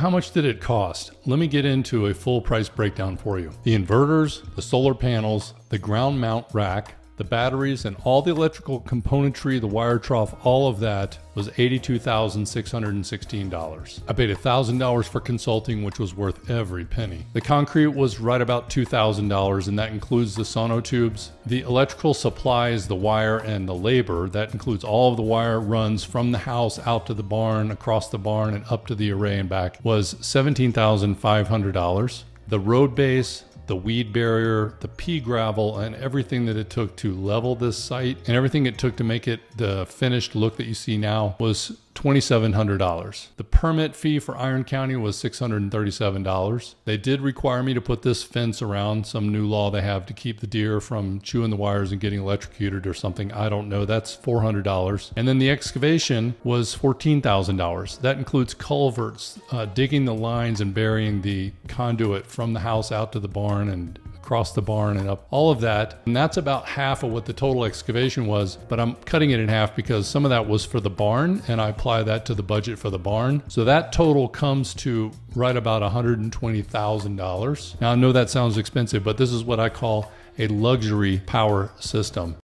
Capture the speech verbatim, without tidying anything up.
how much did it cost? Let me get into a full price breakdown for you. The inverters, the solar panels, the ground mount rack, the batteries, and all the electrical componentry, the wire trough, all of that was eighty-two thousand six hundred sixteen dollars. I paid one thousand dollars for consulting, which was worth every penny. The concrete was right about two thousand dollars, and that includes the sonotubes, the electrical supplies, the wire, and the labor. That includes all of the wire runs from the house out to the barn, across the barn, and up to the array and back, was seventeen thousand five hundred dollars. The road base, the weed barrier, the pea gravel, and everything that it took to level this site and everything it took to make it the finished look that you see now was twenty-seven hundred dollars. The permit fee for Iron County was six hundred thirty-seven dollars. They did require me to put this fence around, some new law they have to keep the deer from chewing the wires and getting electrocuted or something. I don't know. That's four hundred dollars. And then the excavation was fourteen thousand dollars. That includes culverts, uh, digging the lines and burying the conduit from the house out to the barn and across the barn and up, all of that. And that's about half of what the total excavation was, but I'm cutting it in half because some of that was for the barn and I apply that to the budget for the barn. So that total comes to right about one hundred twenty thousand dollars. Now I know that sounds expensive, but this is what I call a luxury power system.